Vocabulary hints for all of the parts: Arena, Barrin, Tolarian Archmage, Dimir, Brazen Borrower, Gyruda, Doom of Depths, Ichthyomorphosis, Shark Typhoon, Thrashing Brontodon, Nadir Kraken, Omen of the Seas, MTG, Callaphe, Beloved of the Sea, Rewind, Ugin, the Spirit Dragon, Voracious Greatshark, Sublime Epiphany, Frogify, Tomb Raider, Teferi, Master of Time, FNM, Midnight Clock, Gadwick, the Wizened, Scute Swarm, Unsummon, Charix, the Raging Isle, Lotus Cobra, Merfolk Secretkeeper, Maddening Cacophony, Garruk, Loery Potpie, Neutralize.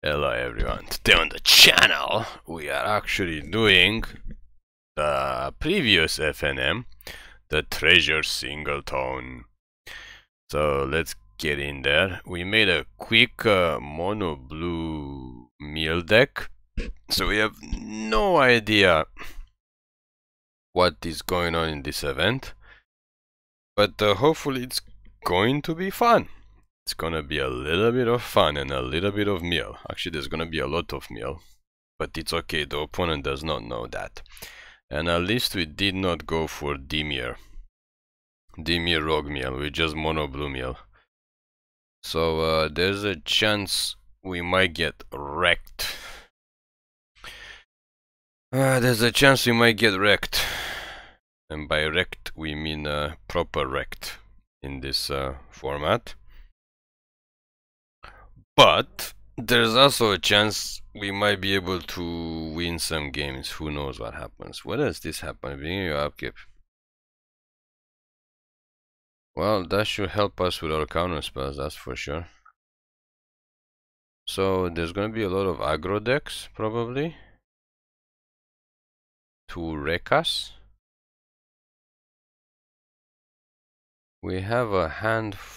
Hello everyone, today on the channel we are actually doing the previous FNM, the Treasure Singleton. So let's get in there. We made a quick mono blue meal deck, so we have no idea what is going on in this event, but hopefully it's going to be fun. It's gonna be a little bit of fun and a little bit of meal. Actually, there's gonna be a lot of meal, but it's okay, the opponent does not know that. And at least we did not go for Dimir rogue meal, we just mono blue meal. So there's a chance we might get wrecked. And by wrecked we mean proper wrecked in this format. But there's also a chance we might be able to win some games. Who knows what happens? What does this happen? Beginning your upkeep. Well, that should help us with our counter spells, that's for sure. So there's gonna be a lot of aggro decks probably to wreck us. We have a handful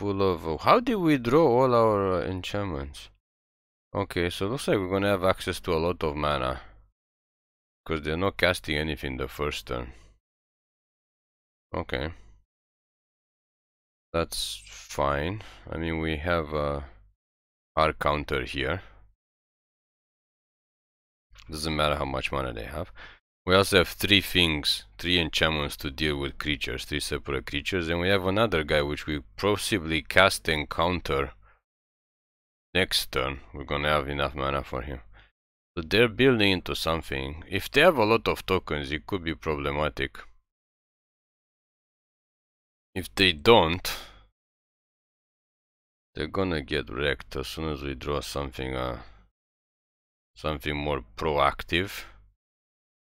of how did we draw all our enchantments? Okay, so looks like we're gonna have access to a lot of mana because they're not casting anything the first turn. Okay, that's fine. I mean, we have our counter here. Doesn't matter how much mana they have. We also have three enchantments to deal with creatures, three separate creatures, and we have another guy which we possibly cast and counter next turn. We're gonna have enough mana for him. So they're building into something. If they have a lot of tokens, it could be problematic. If they don't, they're gonna get wrecked as soon as we draw something, something more proactive.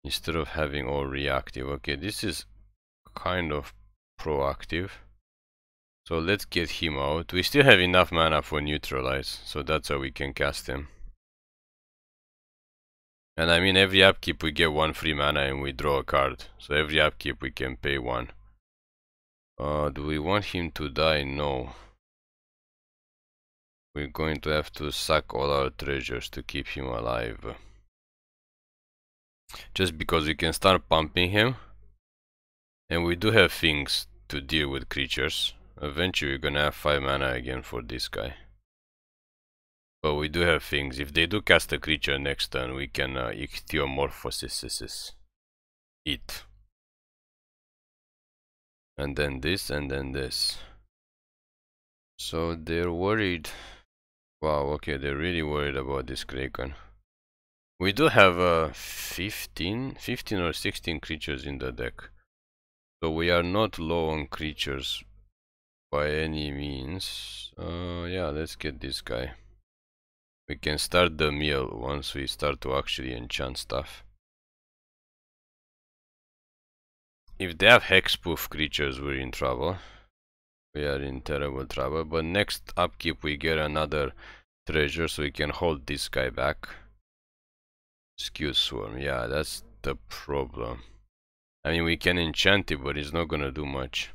Instead of having all reactive. Okay, this is kind of proactive. So let's get him out. We still have enough mana for Neutralize, so that's how we can cast him. And I mean, every upkeep we get one free mana and we draw a card. So every upkeep we can pay one. Do we want him to die? No. We're going to have to sack all our treasures to keep him alive. Just because we can start pumping him, and we do have things to deal with creatures. Eventually we're gonna have 5 mana again for this guy, but we do have things. If they do cast a creature next turn, we can Ichthyomorphosis it, and then this, and then this. So they're worried. Wow, okay, they're really worried about this Kraken. We do have 15 or 16 creatures in the deck, so we are not low on creatures by any means. Yeah, let's get this guy. We can start the meal once we start to actually enchant stuff. If they have hexproof creatures, we're in trouble. We are in terrible trouble, but next upkeep we get another treasure, so we can hold this guy back. Scute Swarm, yeah, that's the problem. I mean, we can enchant it, but it's not gonna do much.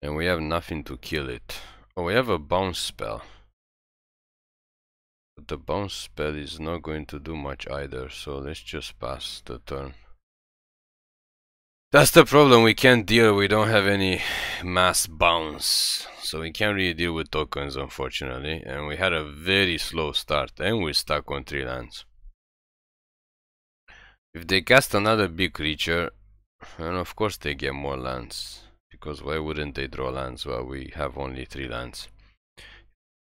And we have nothing to kill it. Oh, we have a bounce spell. But the bounce spell is not going to do much either, so let's just pass the turn. That's the problem, we can't deal, we don't have any mass bounce, so we can't really deal with tokens, unfortunately. And we had a very slow start, and we're stuck on 3 lands. If they cast another big creature, and of course they get more lands, because why wouldn't they draw lands while we have only 3 lands?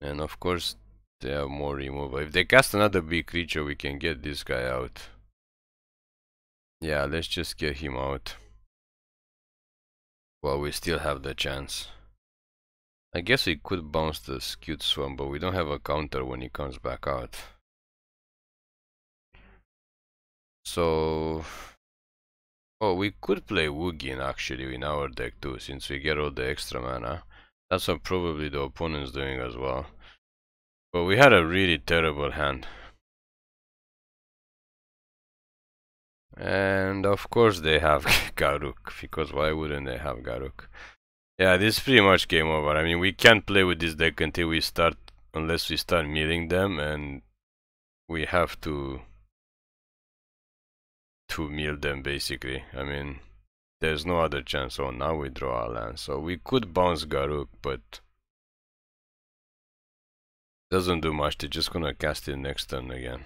And of course they have more removal. If they cast another big creature, we can get this guy out. Yeah, let's just get him out. Well, we still have the chance. I guess we could bounce the Scute Swarm, but we don't have a counter when he comes back out. So... oh, we could play Ugin actually in our deck too, since we get all the extra mana. That's what probably the opponent's doing as well. But we had a really terrible hand. And of course they have Garruk, because why wouldn't they have Garruk? Yeah, this is pretty much game over. I mean, we can't play with this deck until we start, unless we start milling them, and we have to mill them basically. I mean, there's no other chance. So now we draw our land. So we could bounce Garruk, but doesn't do much. They're just gonna cast it next turn again.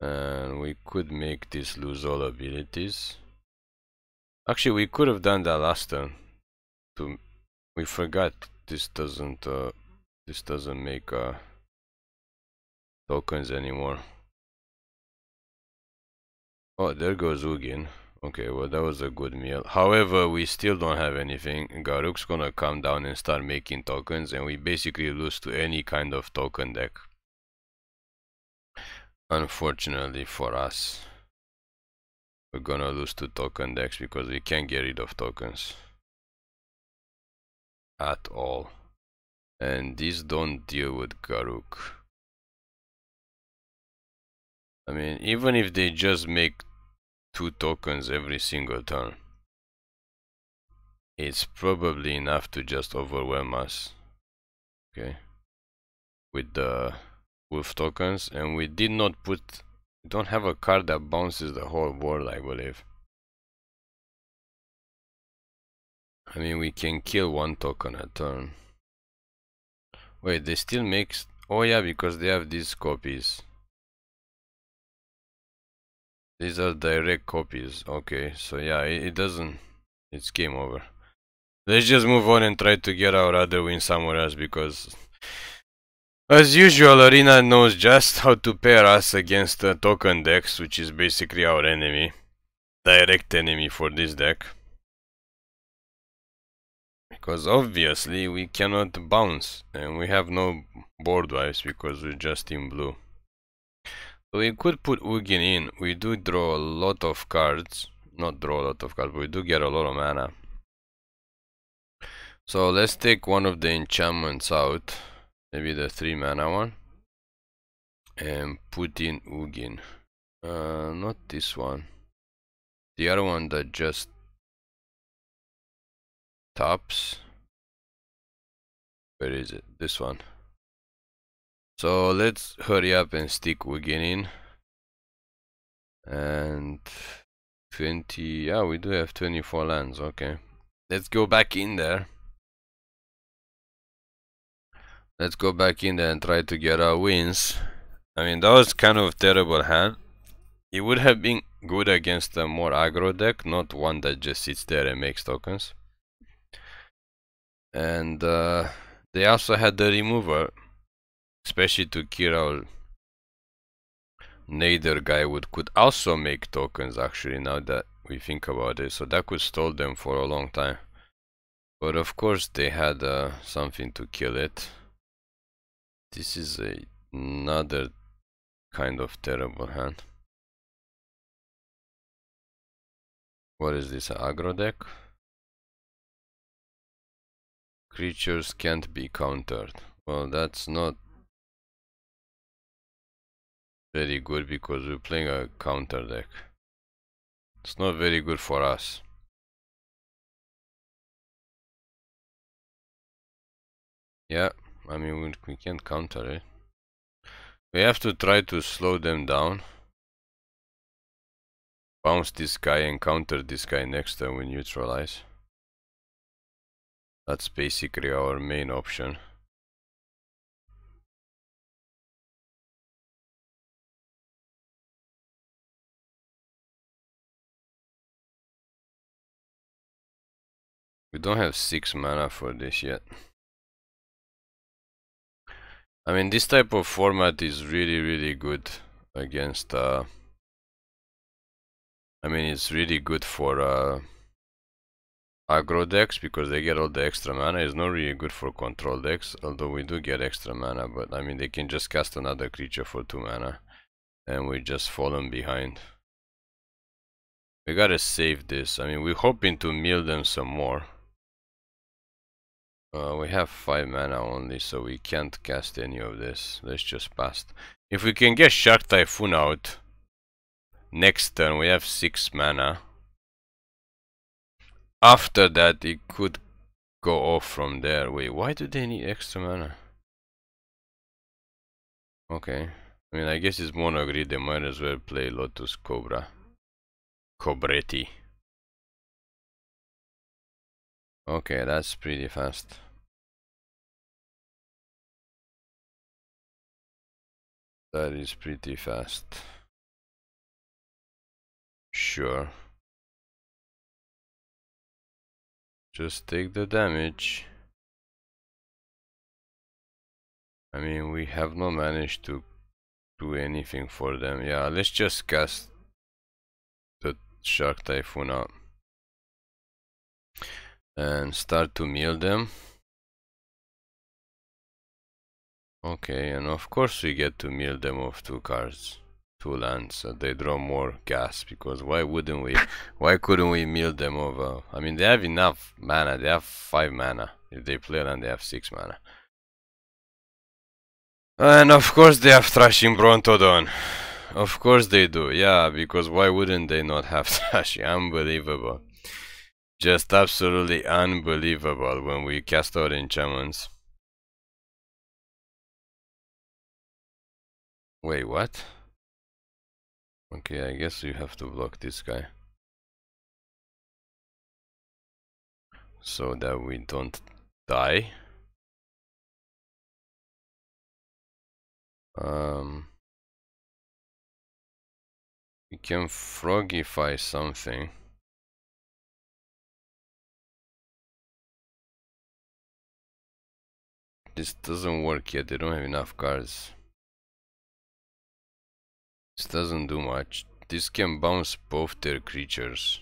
And we could make this lose all abilities. Actually, we could have done that last turn. We forgot this doesn't make tokens anymore. Oh, there goes Ugin. Okay, well, that was a good meal. However, we still don't have anything. Garruk's gonna come down and start making tokens, and we basically lose to any kind of token deck. Unfortunately for us, we're gonna lose to token decks because we can't get rid of tokens at all. And these don't deal with Garruk. I mean, even if they just make 2 tokens every single turn, it's probably enough to just overwhelm us, okay, with the wolf tokens. And we did not put, we don't have a card that bounces the whole board, I believe. I mean, we can kill 1 token a turn. Wait, they still make, oh yeah, because they have these copies. These are direct copies. Okay, so yeah, it doesn't, it's game over. Let's just move on and try to get our other win somewhere else, because as usual, Arena knows just how to pair us against token decks, which is basically our enemy, direct enemy for this deck, because obviously we cannot bounce and we have no board wipes because we're just in blue. We could put Ugin in. We do draw a lot of cards. Not draw a lot of cards, but we do get a lot of mana. So let's take one of the enchantments out. Maybe the 3 mana one. And put in Ugin. Not this one. The other one that just taps. Where is it? This one. So let's hurry up and stick Ugin in. And 20, yeah, we do have 24 lands, okay. Let's go back in there. Let's go back in there and try to get our wins. I mean, that was kind of a terrible hand. It would have been good against a more aggro deck, not one that just sits there and makes tokens. And they also had the removal. Especially to kill our Nader guy, would could also make tokens, actually, now that we think about it. So that could stall them for a long time. But of course they had something to kill it. This is another kind of terrible hand. What is this, an aggro deck? Creatures can't be countered. Well, that's not very good because we're playing a counter deck. It's not very good for us. Yeah, I mean, we can't counter it. We have to try to slow them down. Bounce this guy and counter this guy next time we neutralize. That's basically our main option. We don't have 6 mana for this yet. I mean, this type of format is really, really good against... I mean, it's really good for aggro decks because they get all the extra mana. It's not really good for control decks, although we do get extra mana. But I mean, they can just cast another creature for 2 mana. And we just fallen behind. We gotta save this. I mean, we're hoping to mill them some more. We have 5 mana only, so we can't cast any of this. Let's just pass. If we can get Shark Typhoon out next turn, we have 6 mana. After that, it could go off from there. Wait, why do they need extra mana? Okay. I mean, I guess it's mono grid, they might as well play Lotus Cobra. Cobretti. Okay, that's pretty fast. That is pretty fast. Sure. Just take the damage. I mean, we have not managed to do anything for them. Yeah, let's just cast the Shark Typhoon out and start to mill them. Okay, and of course we get to mill them off 2 cards, 2 lands, so they draw more gas, because why wouldn't we? Why couldn't we mill them over? I mean, they have enough mana, they have 5 mana. If they play land, they have 6 mana. And of course they have Thrashing Brontodon. Of course they do, yeah, because why wouldn't they not have Thrashing? Unbelievable. Just absolutely unbelievable when we cast our enchantments. Wait, what? Okay, I guess you have to block this guy, so that we don't die. We can frogify something. This doesn't work yet, they don't have enough cards. This doesn't do much. This can bounce both their creatures.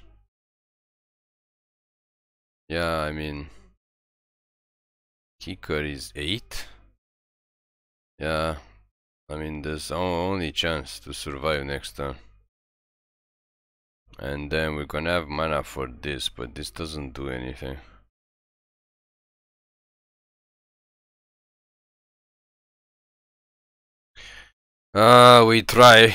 Yeah, I mean, he carries 8. Yeah, I mean, there's our only chance to survive next turn. And then we're gonna have mana for this, but this doesn't do anything. We try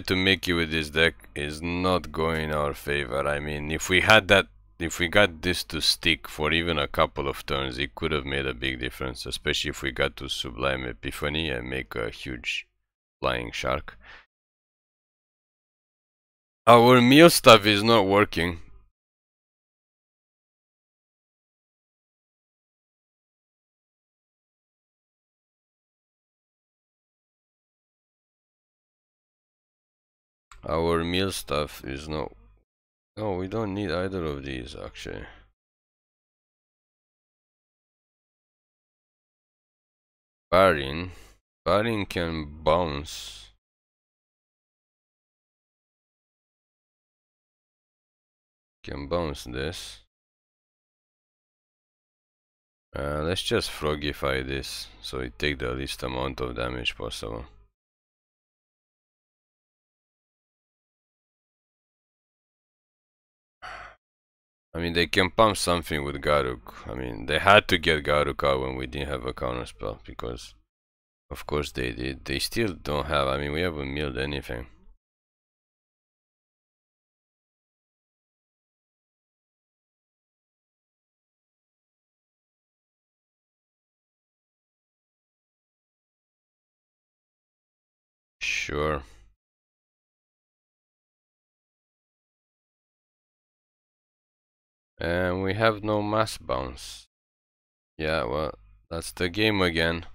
to make it with this deck. Is not going in our favor. I mean, if we had that, if we got this to stick for even a couple of turns, it could have made a big difference, especially if we got to Sublime Epiphany and make a huge flying shark. Our meal stuff is not working. Our meal stuff is not... No, we don't need either of these, actually. Barrin. Barrin can bounce. Can bounce this. Let's just frogify this, so it takes the least amount of damage possible. I mean, they can pump something with Garruk. I mean, they had to get Garruk out when we didn't have a counterspell, because of course they did. They still don't have, I mean, we haven't milled anything. Sure. And we have no mass bounce. Yeah, well, that's the game again.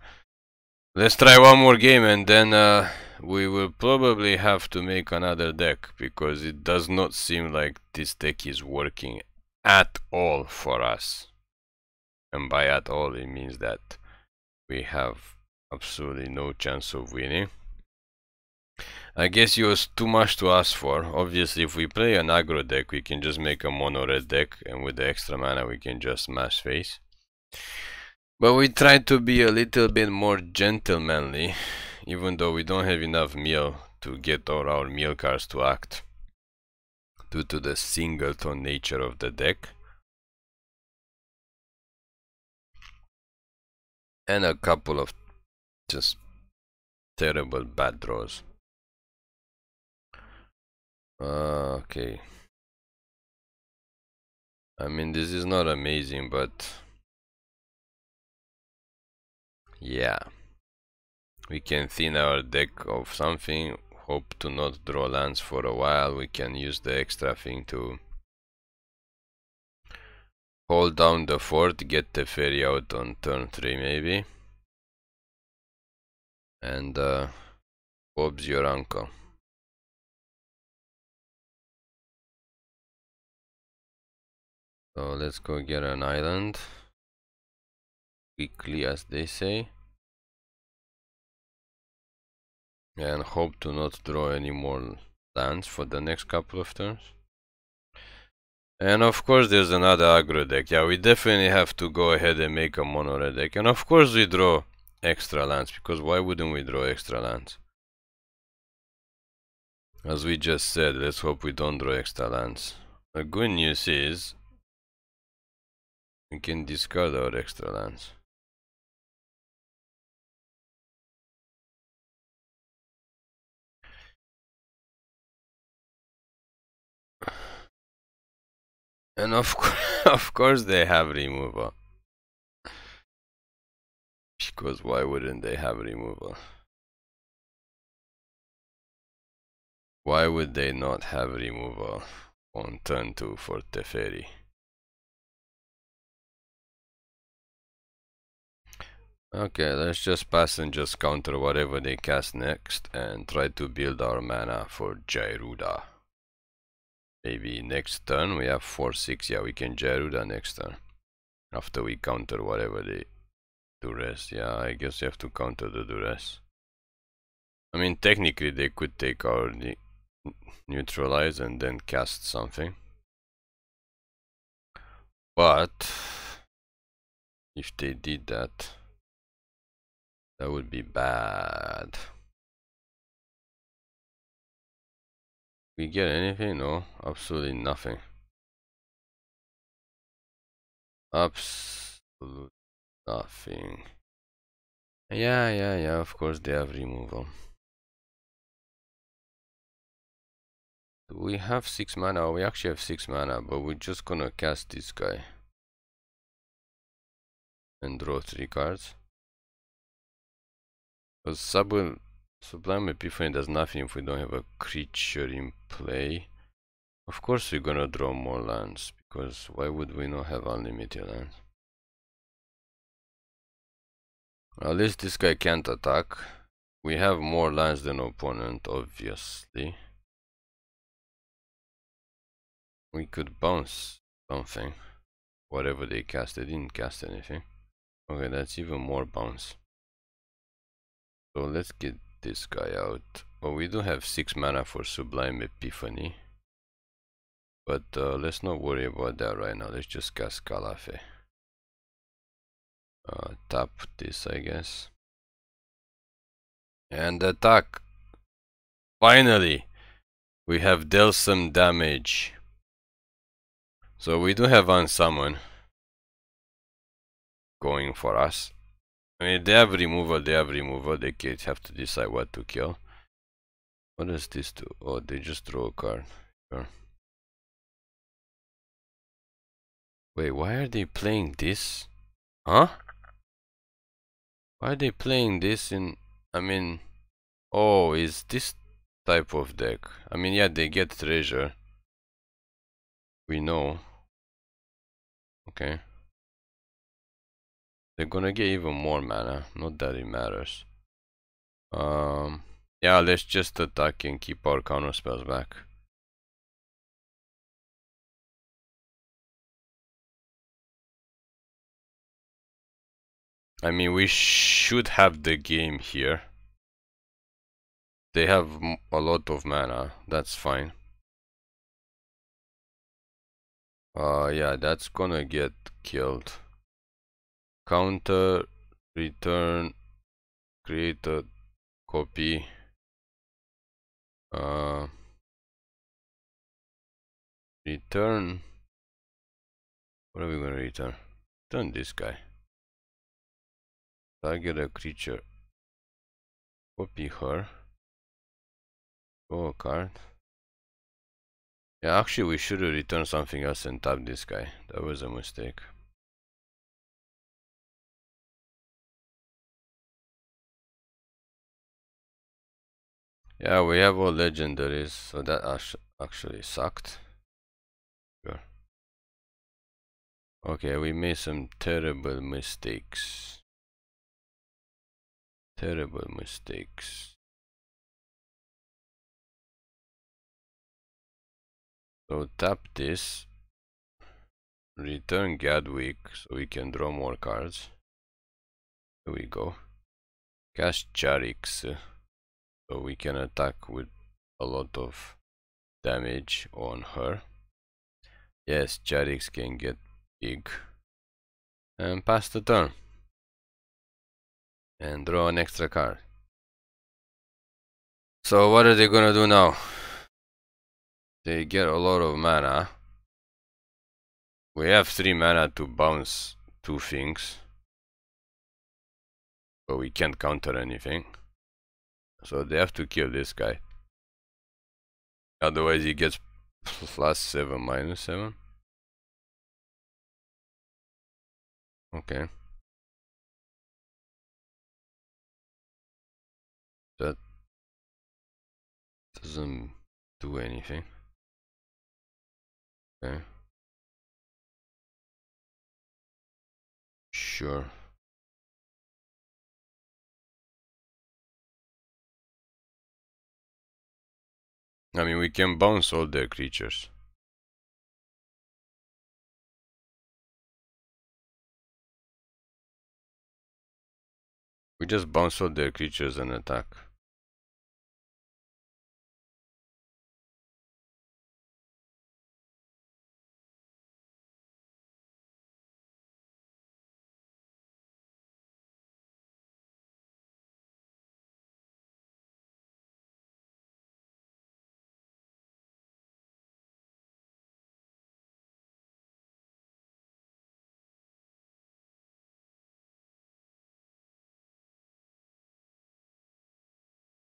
Let's try one more game, and then we will probably have to make another deck, because it does not seem like this deck is working at all for us. And by at all, it means that we have absolutely no chance of winning. I guess it was too much to ask for. Obviously, if we play an aggro deck, we can just make a mono red deck, and with the extra mana we can just mash face. But we tried to be a little bit more gentlemanly, even though we don't have enough meal to get all our meal cards to act, due to the singleton nature of the deck. and a couple of just terrible bad draws. Okay. I mean, this is not amazing, but yeah, we can thin our deck of something, hope to not draw lands for a while. We can use the extra thing to hold down the fort, get Teferi out on turn 3 maybe, and Bob's your uncle. So let's go get an island quickly, as they say, and hope to not draw any more lands for the next couple of turns. And of course there's another aggro deck. Yeah, we definitely have to go ahead and make a mono red deck, and of course we draw extra lands, because why wouldn't we draw extra lands? As we just said, let's hope we don't draw extra lands. The good news is we can discard our extra lands. And of course they have removal. Because why wouldn't they have removal? Why would they not have removal on turn 2 for Teferi? Okay, let's just pass and just counter whatever they cast next and try to build our mana for Gyruda. Maybe next turn we have 4-6, yeah, we can Gyruda next turn. After we counter whatever they duress, yeah, I guess you have to counter the duress. I mean, technically they could take our neutralize and then cast something. But if they did that, that would be bad. We get anything? No, absolutely nothing. Absolutely nothing. Yeah, of course they have removal. Do we have 6 mana? We actually have 6 mana, but we're just gonna cast this guy and draw 3 cards. Because Sublime Epiphany does nothing if we don't have a creature in play. Of course we're gonna draw more lands, because why would we not have unlimited lands? At least this guy can't attack. We have more lands than opponent, obviously. We could bounce something. Whatever they cast, they didn't cast anything. Okay, that's even more bounce. So let's get this guy out. Oh, we do have 6 mana for Sublime Epiphany, but let's not worry about that right now. Let's just cast Callaphe. Tap this, I guess, and attack. Finally, we have dealt some damage. So we do have Unsummon going for us. I mean, they have removal, they kids have to decide what to kill. What does this do? Oh, they just draw a card. Sure. Wait, why are they playing this? Huh? Why are they playing this in... I mean... Oh, is this type of deck? I mean, yeah, they get treasure. We know. Okay. They're gonna get even more mana, not that it matters. Yeah, let's just attack and keep our counter spells back. I mean, we should have the game here. They have a lot of mana, that's fine. Yeah, that's gonna get killed. Counter, return, create a copy. Return. What are we gonna return? Return this guy. Target a creature. Copy her. Draw a card. Yeah, actually we should have returned something else and tapped this guy. That was a mistake. Yeah, we have all legendaries, so that actually sucked. Sure. Okay, we made some terrible mistakes. Terrible mistakes. So tap this. Return Gadwick so we can draw more cards. Here we go. Cast Charix. So we can attack with a lot of damage on her. Yes, Charix can get big. And pass the turn. And draw an extra card. So what are they gonna do now? They get a lot of mana. We have 3 mana to bounce 2 things. But we can't counter anything. So they have to kill this guy. Otherwise he gets +7/-7. Okay. That doesn't do anything. Okay. Sure. I mean, we can bounce all their creatures. We just bounce all their creatures and attack.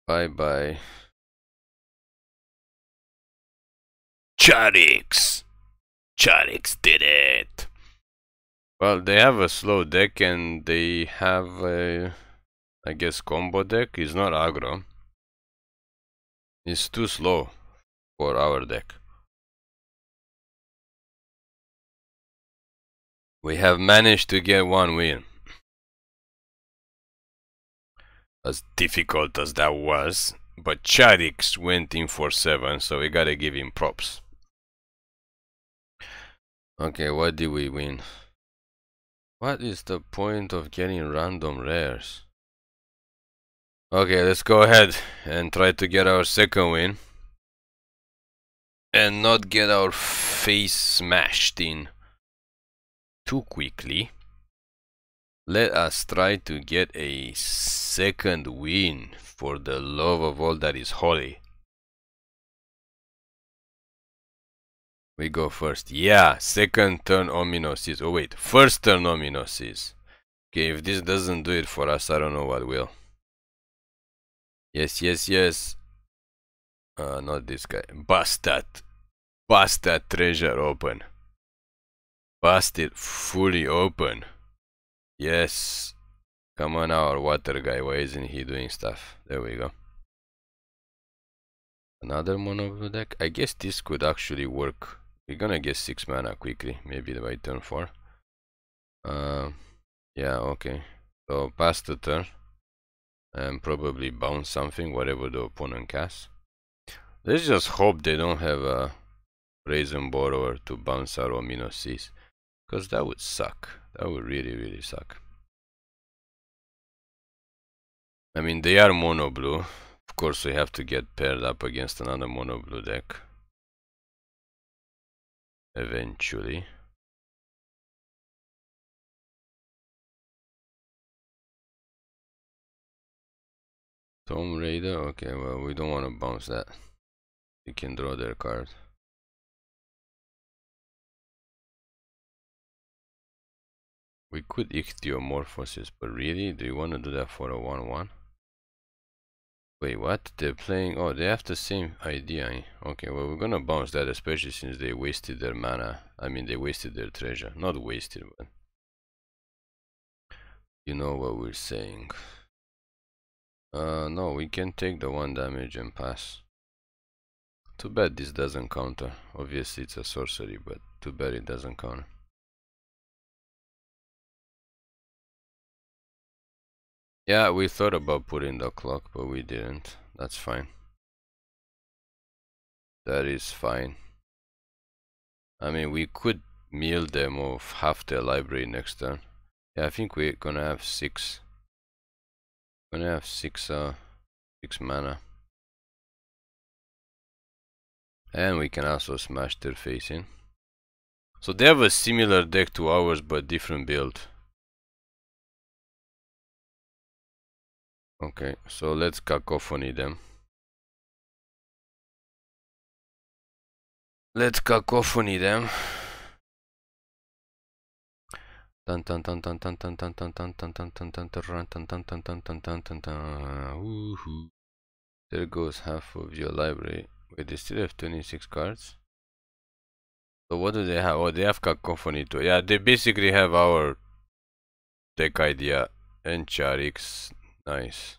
Bye bye. Charix! Charix did it! Well, they have a slow deck and they have a, I guess, combo deck. It's not aggro. It's too slow for our deck. We have managed to get one win. As difficult as that was, but Charix went in for 7, so we gotta give him props. Okay, what did we win? What is the point of getting random rares? Okay, let's go ahead and try to get our second win. And not get our face smashed in too quickly. Let us try to get a second win for the love of all that is holy. We go first. Yeah, second turn Omen of the Seas. Oh wait, first turn Omen of the Seas. Okay, if this doesn't do it for us, I don't know what will. Yes, yes, yes. Not this guy. Bust that. Bust that treasure open. Bust it fully open. Yes, come on, our water guy. Why isn't he doing stuff? There we go. Another mono deck. I guess this could actually work. We're gonna get 6 mana quickly, maybe by turn 4. Yeah, okay. So pass the turn and probably bounce something, whatever the opponent casts. Let's just hope they don't have a Brazen Borrower to bounce our Omen of the Seas, because that would suck. That would really, really suck. I mean, they are mono blue. Of course, we have to get paired up against another mono blue deck. Eventually. Tomb Raider? Okay, well, we don't want to bounce that. We can draw their card. We could Ichthyomorphosis, but really, do you want to do that for a 1/1? Wait, what? They're playing... Oh, they have the same idea. Okay, well, we're gonna bounce that, especially since they wasted their mana. I mean, they wasted their treasure. Not wasted, but... You know what we're saying. No, we can take the 1 damage and pass. Too bad this doesn't counter. Obviously, it's a sorcery, but too bad it doesn't counter. Yeah, we thought about putting the clock, but we didn't. That's fine. That is fine. I mean, we could mill them of half their library next turn. Yeah, I think we're gonna have 6. Gonna have 6 mana. And we can also smash their face in. So they have a similar deck to ours, but different build. Okay, so let's cacophony them. There goes half of your library. Wait, they still have 26 cards? So what do they have? Oh, they have cacophony too. Yeah, they basically have our deck idea and Charix. Nice.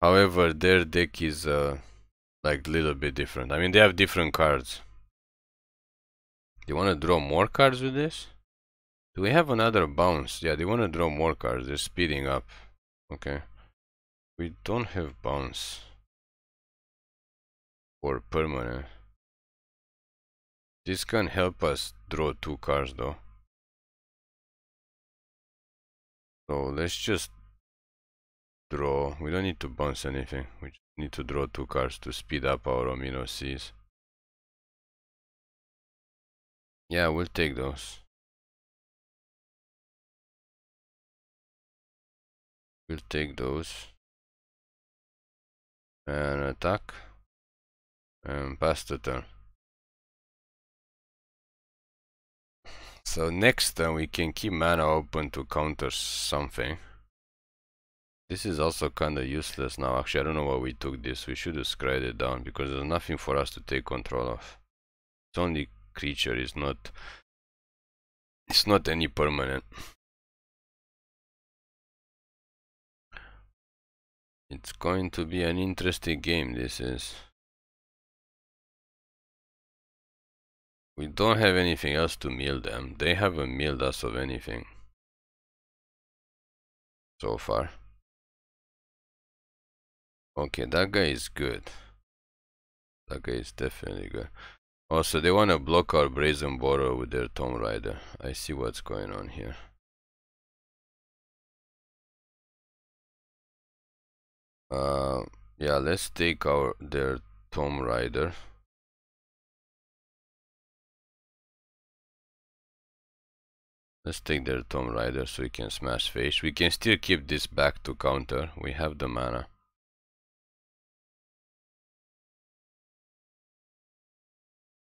However, their deck is like a little bit different. I mean, they have different cards. They want to draw more cards with this? Do we have another bounce? Yeah, they want to draw more cards. They're speeding up. Okay. We don't have bounce. Or permanent. This can help us draw 2 cards though. So let's just draw. We don't need to bounce anything. We just need to draw 2 cards to speed up our Omen of the Seas. Yeah, we'll take those. We'll take those. And attack. And pass the turn. So next turn we can keep mana open to counter something. This is also kinda useless now. Actually, I don't know why we took this. We should have scryed it down because there's nothing for us to take control of. It's only creature, it's not any permanent. It's going to be an interesting game, this is. We don't have anything else to mill them. They haven't milled us of anything so far. Okay, that guy is good. That guy is definitely good. Also, they want to block our Brazen Borrower with their Tomb Raider. I see what's going on here. Yeah, let's take their Tomb Raider. Let's take their Tomb Raider so we can smash face. We can still keep this back to counter. We have the mana.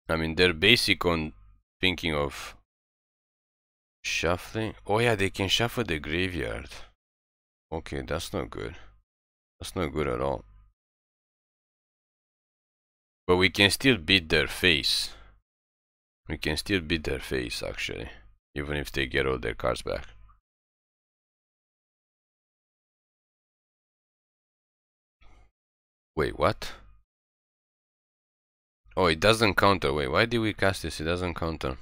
I mean, they're basic on thinking of shuffling. Oh yeah, they can shuffle the graveyard. Okay, that's not good. That's not good at all. But we can still beat their face. We can still beat their face, actually. Even if they get all their cards back. Wait, what? Oh, it doesn't counter. Wait, why did we cast this? It doesn't counter.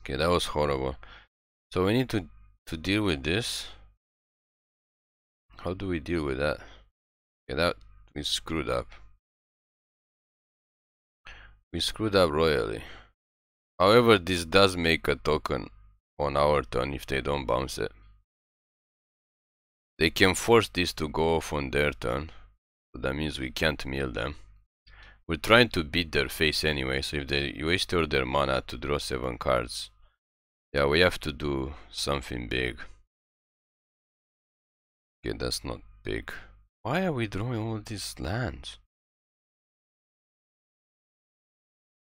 Okay, that was horrible. So we need to deal with this. How do we deal with that? Okay, that we screwed up. We screwed up royally. However, this does make a token on our turn if they don't bounce it. They can force this to go off on their turn. So that means we can't mill them. We're trying to beat their face anyway, so if they waste all their mana to draw 7 cards. Yeah, we have to do something big. Okay, that's not big. Why are we drawing all these lands?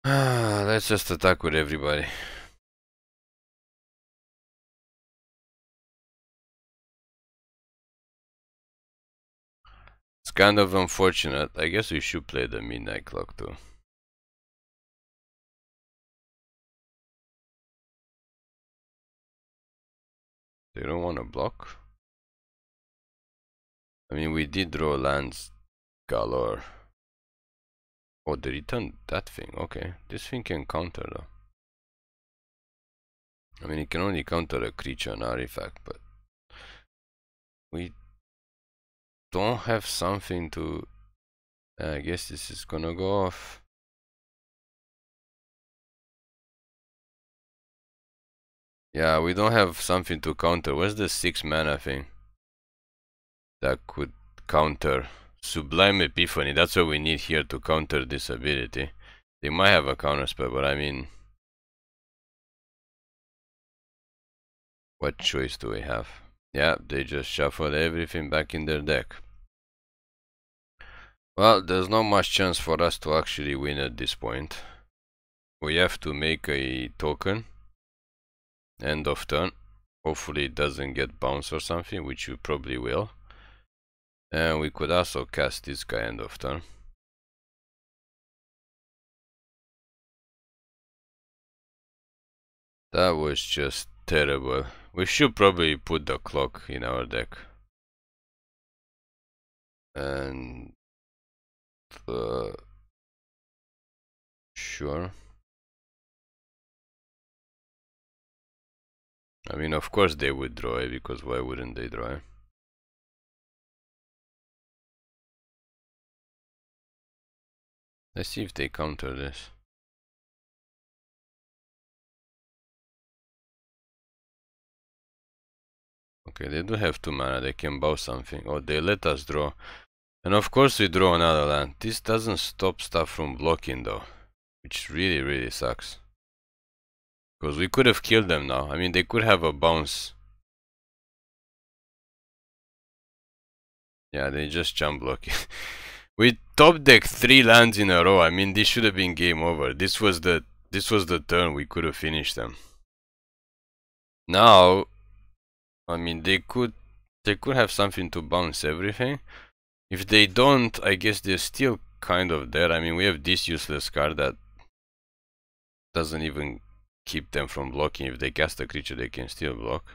Let's just attack with everybody. kind of unfortunate. I guess we should play the Midnight Clock too. They don't want to block. I mean, we did draw lands galore. Oh, they returned that thing. Okay, this thing can counter though. I mean, it can only counter a creature and artifact, but we don't have something to... I guess this is gonna go off. Yeah, we don't have something to counter. Where's the 6 mana thing that could counter Sublime Epiphany? That's what we need here to counter this ability. They might have a counterspell, but I mean, what choice do we have? Yeah, they just shuffled everything back in their deck. Well, there's not much chance for us to actually win at this point. We have to make a token. End of turn. Hopefully it doesn't get bounced or something, which you probably will. And we could also cast this guy end of turn. That was just terrible. We should probably put the clock in our deck. And... sure. I mean, of course they would draw it, because why wouldn't they draw it? Let's see if they counter this. Okay, they do have 2 mana, they can bow something. Oh, they let us draw. And of course we draw another land. This doesn't stop stuff from blocking though, which really, really sucks. Because we could have killed them now. I mean, they could have a bounce. Yeah, they just jump block it. We top decked 3 lands in a row. I mean, this should have been game over. This was the turn we could have finished them. Now, I mean, they could have something to bounce everything. If they don't, I guess they're still kind of there. I mean, we have this useless card that doesn't even keep them from blocking. If they cast a creature, they can still block.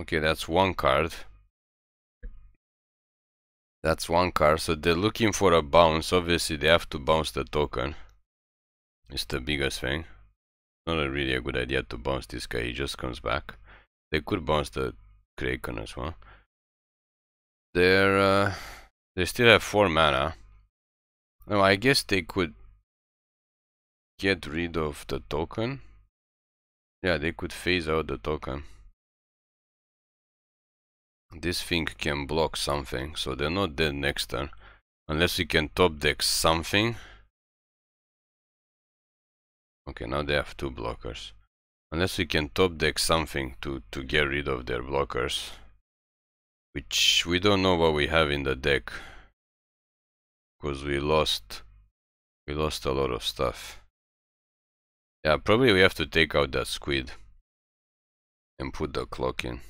Okay, that's one card. That's one card. So they're looking for a bounce. Obviously, they have to bounce the token. It's the biggest thing. Not really a good idea to bounce this guy. He just comes back. They could bounce the Kraken as well. They're they still have 4 mana. No, I guess they could get rid of the token. Yeah, they could phase out the token. This thing can block something, so they're not dead next turn. Unless we can top deck something. Okay, now they have 2 blockers. Unless we can top deck something to get rid of their blockers. Which we don't know what we have in the deck. Because we lost a lot of stuff. Yeah, probably we have to take out that squid and put the clock in.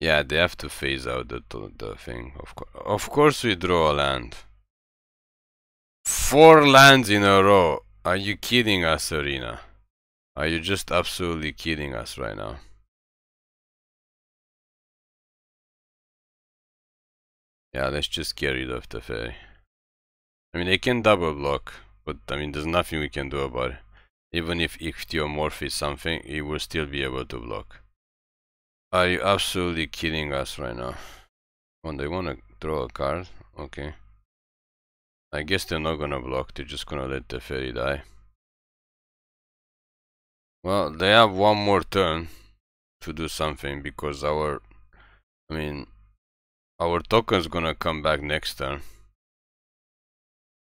Yeah, they have to phase out the thing. Of course we draw a land. 4 lands in a row. Are you kidding us, Arena? Are you just absolutely kidding us right now? Yeah, let's just get rid of Teferi. I mean, they can double block, but I mean, there's nothing we can do about it. Even if Ichthyomorph is something, it will still be able to block. Are you absolutely kidding us right now? Oh, they want to draw a card? Okay. I guess they're not gonna block, they're just gonna let Teferi die. Well, they have 1 more turn to do something, because our token's gonna come back next turn.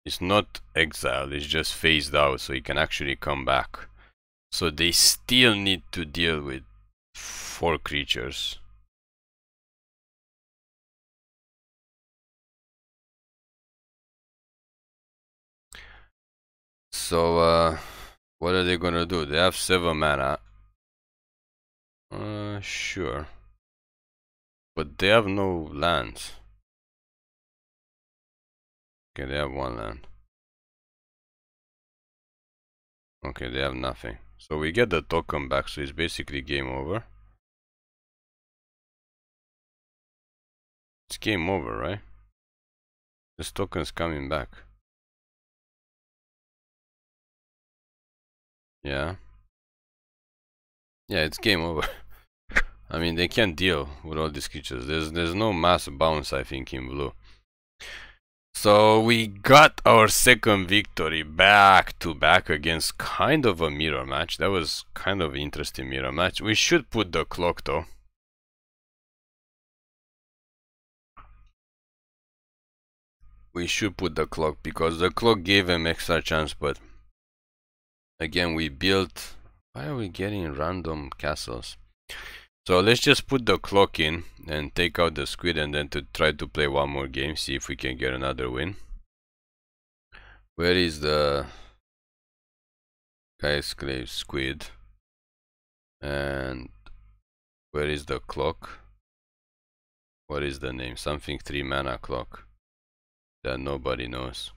It's not exiled, it's just phased out, so it can actually come back. So they still need to deal with 4 creatures. So What are they gonna do? They have 7 mana. Sure. But they have no lands. Okay, they have 1 land. Okay, they have nothing. So we get the token back, so it's basically game over. It's game over, right? This token's coming back. Yeah. Yeah, it's game over. I mean, they can't deal with all these creatures. There's no mass bounce, I think, in blue. So we got our second victory back to back against kind of a mirror match. That was kind of an interesting mirror match. We should put the clock though. We should put the clock because the clock gave him extra chance, but again we built... Why are we getting random castles? So let's just put the clock in and take out the squid and then to try to play one more game, see if we can get another win. Where is the skyscraper squid? And where is the clock? What is the name? Something 3 mana clock that nobody knows.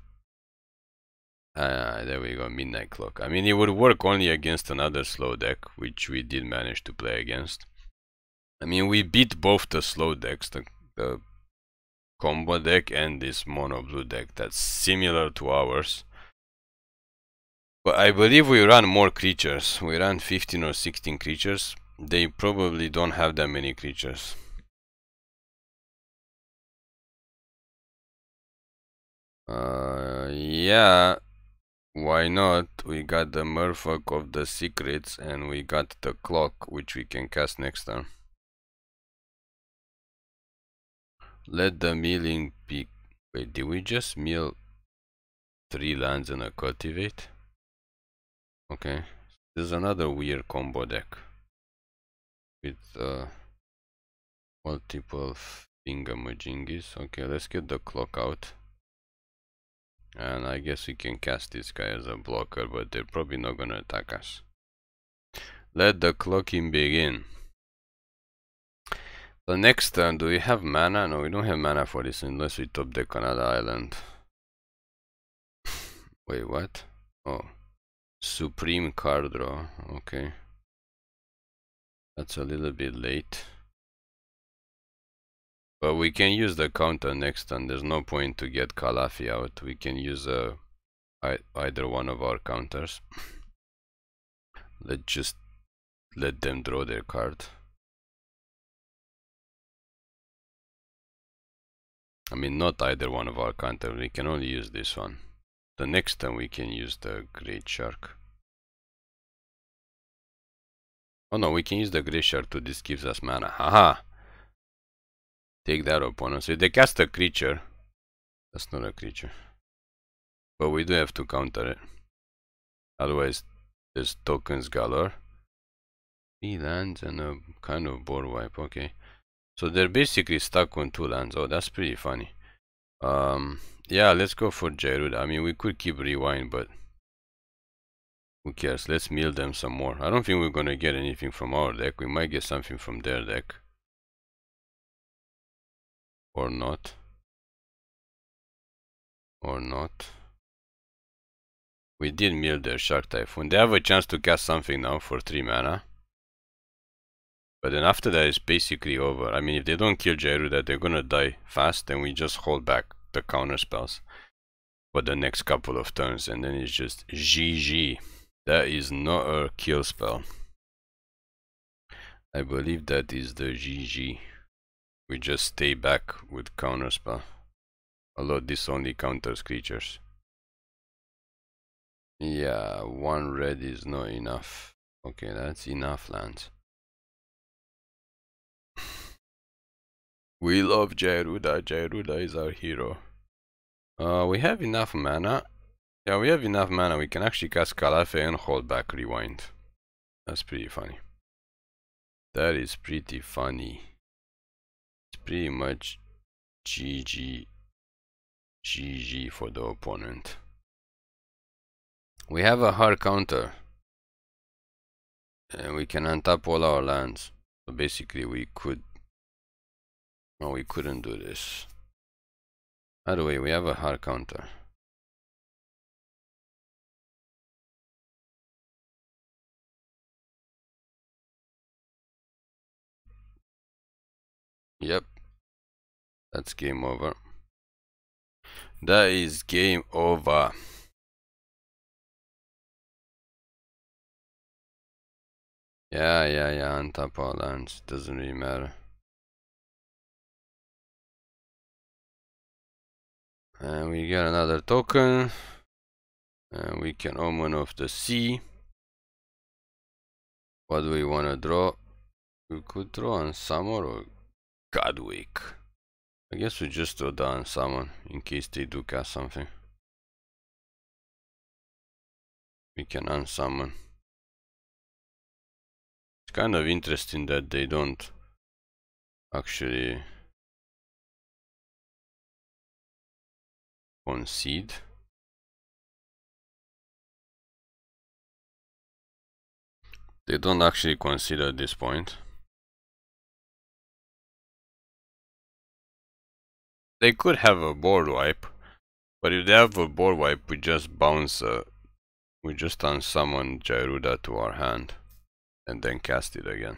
There we go, Midnight Clock. I mean, it would work only against another slow deck, which we did manage to play against. I mean, we beat both the slow decks, the combo deck and this mono blue deck that's similar to ours. But I believe we ran more creatures. We ran 15 or 16 creatures. They probably don't have that many creatures. Yeah, why not? We got the Merfolk of the Secrets and we got the clock, which we can cast next turn. Let the milling be... Wait, did we just mill 3 lands and a cultivate? Okay, there's another weird combo deck with multiple thingamajingis. Okay, let's get the clock out. And I guess we can cast this guy as a blocker, but they're probably not gonna attack us. Let the clocking begin. The next turn, do we have mana? No, we don't have mana for this unless we top deck another island. Wait, what? Oh. Supreme card draw. Okay. That's a little bit late. But we can use the counter next turn. There's no point to get Callaphe out. We can use either one of our counters. Let's just let them draw their card. I mean, not either one of our counters. We can only use this one. The next turn we can use the Great Shark. Oh no, we can use the Great Shark too. This gives us mana. Haha! Take that, opponent. So if they cast a creature, that's not a creature, but we do have to counter it. Otherwise, there's tokens galore. 3 lands and a kind of board wipe. Okay, so they're basically stuck on 2 lands. Oh, that's pretty funny. Yeah, let's go for Gyruda. I mean, we could keep Rewind, but who cares? Let's mill them some more. I don't think we're gonna get anything from our deck. We might get something from their deck. Or not. Or not. We did mill their Shark Typhoon. They have a chance to cast something now for 3 mana. But then after that it's basically over. I mean, if they don't kill Gyruda, they're gonna die fast, and we just hold back the counter spells for the next couple of turns, and then it's just GG. That is not a kill spell. I believe that is the GG. We just stay back with counterspell. Although this only counters creatures. Yeah, 1 red is not enough. Okay, that's enough lands. We love Gyruda. Gyruda is our hero. We have enough mana. Yeah, we have enough mana. We can actually cast Callaphe and hold back Rewind. That's pretty funny. That is pretty funny. Pretty much GG for the opponent. We have a hard counter and we can untap all our lands. So basically we could... no, we couldn't do this. By the way, we have a hard counter. Yep, that's game over. That is game over. Yeah, untap all lands, it doesn't really matter. And we get another token. And we can Omen of the Sea. What do we want to draw? We could draw Unsummon or Gadwick. I guess we just draw the Unsummon in case they do cast something. We can Unsummon. It's kind of interesting that they don't actually concede. They don't actually concede at this point. They could have a board wipe, but if they have a board wipe, we just bounce we just unsummon Gyruda to our hand and then cast it again.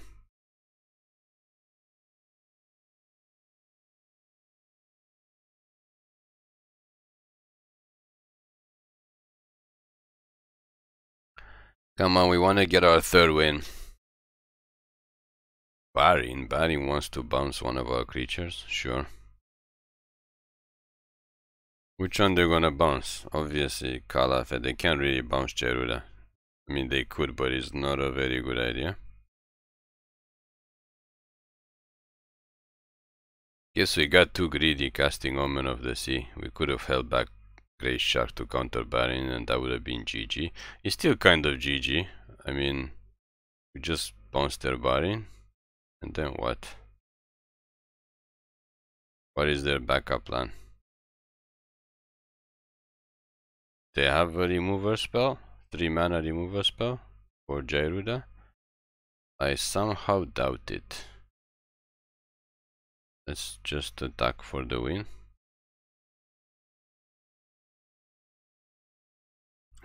Come on, we want to get our third win. Barrin wants to bounce one of our creatures, sure. Which one they're gonna bounce? Obviously Callaphe. They can't really bounce Gyruda. I mean they could, but it's not a very good idea. Guess we got too greedy casting Omen of the Sea. We could have held back Greatshark to counter Barrin and that would have been GG. It's still kind of GG. I mean, we just bounced their Barrin and then what? What is their backup plan? They have a remover spell, 3 mana remover spell for Gyruda. I somehow doubt it. Let's just attack for the win.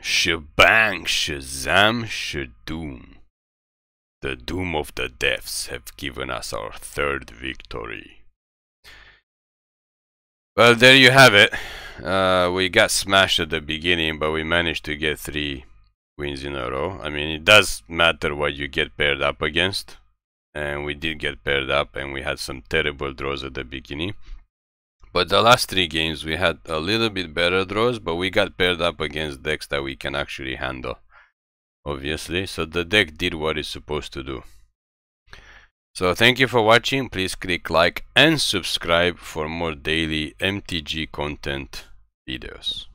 Shebang, Shazam, Shadoom. The Doom of the Depths have given us our third victory. Well, there you have it. We got smashed at the beginning, but we managed to get 3 wins in a row. I mean, it does matter what you get paired up against. And we did get paired up and we had some terrible draws at the beginning. But the last 3 games we had a little bit better draws, but we got paired up against decks that we can actually handle, obviously. So the deck did what it's supposed to do. So thank you for watching. Please click like and subscribe for more daily MTG content videos.